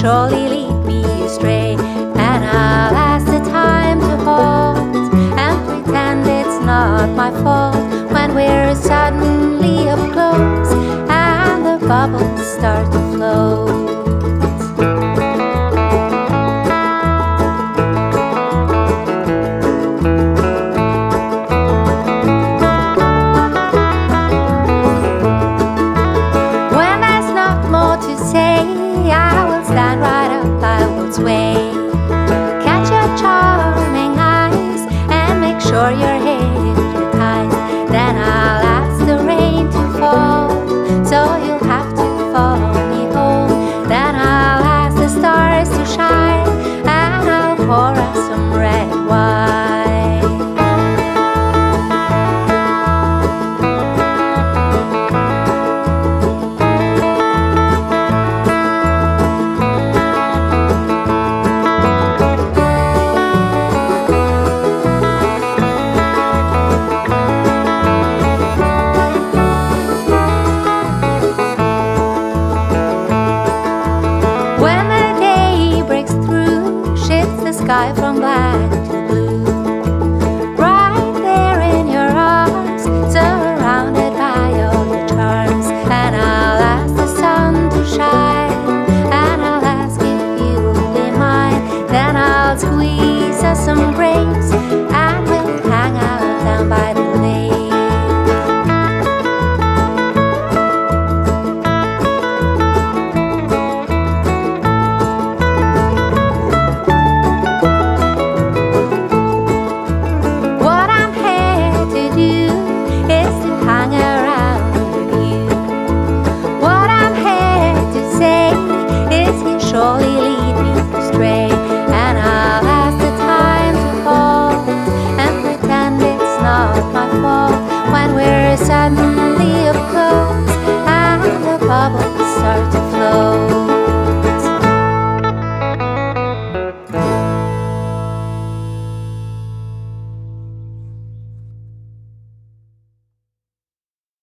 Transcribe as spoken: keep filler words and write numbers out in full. surely lead me astray. And I'll ask the time to halt and pretend it's not my fault when we're suddenly up close and the bubbles start to float. Way. Catch your charming eyes and make sure your head hypnotized. Then I'll ask the rain to fall, so you'll have to follow me home. Then I'll ask the stars to shine, and I'll pour out some red wine. Sky from black